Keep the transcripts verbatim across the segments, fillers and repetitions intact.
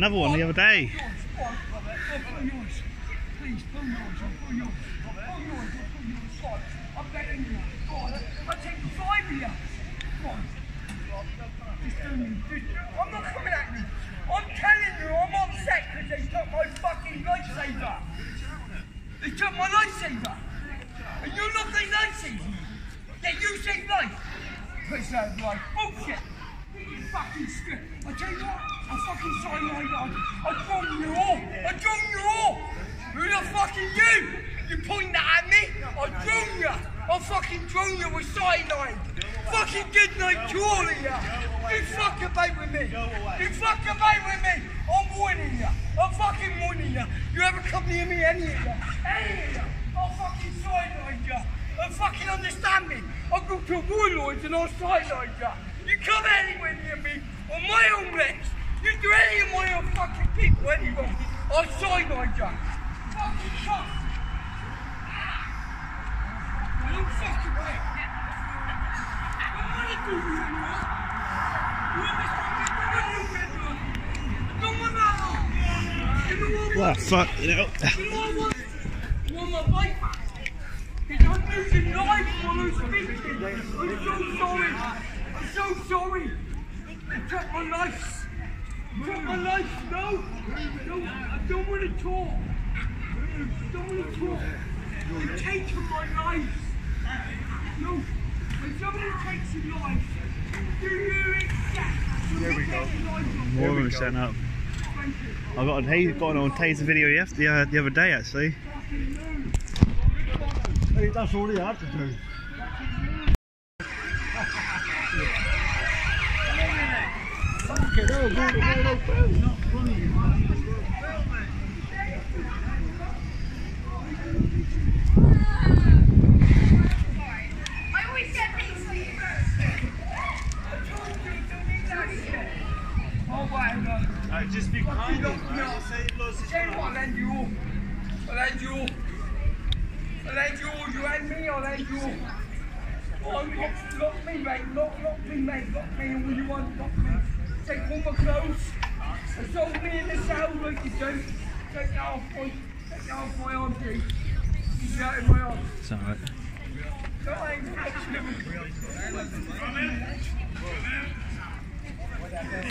another one the other day. I'm not coming at you. I'm telling you, I'm upset because they took my fucking lightsaber. They took my lightsaber. And you're not their lightsaber. They use their life. Preserve life. Bullshit. You fucking script. I tell you what, I fucking signed my life. I drawn you all. I drawn you all. Who the fuck are you? You point that at me? I drawn you. I fucking drawn you with cyanide. Fucking good night to all of you. You fuck about with me. You fuck about with me. I'm warning you. I'm fucking warning you. You ever come near me, any of you. Any of you. I'll fucking cyanide you. And fucking understand me. I'll go to warlords and I'll cyanide you. You come anywhere near me on my own legs. You do any of my own fucking people anyway. I'll cyanide you. Fucking cuss. You fucking way. You understand me? No one at all. You know what I want? Oh, fuck, you know. You know what I want? You want my bike back? Because I'm losing life while I'm speaking. I'm so sorry. I'm so sorry. You took my life. You took my life. No. No, I don't want to talk. I don't want to talk. You've taken my life. No. When somebody takes your life, do you accept? There we go. More of them setting up. I got on Hayes, got on Hayes' video yesterday, uh, the other day actually. Hey, that's all he had to do. Just be kind, man. I'll end you all. I'll end you all. I'll end you all. You and me, I'll end you all. Oh, lock, lock me, mate. Lock, lock me, mate. Lock me all you want. Lock me. Take all my clothes. Assault me in the cell like you do. Take half my, take half my arm, dude. He's out in my arm. It's alright. No, I ain't touching him.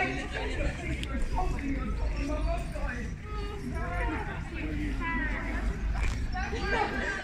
I'm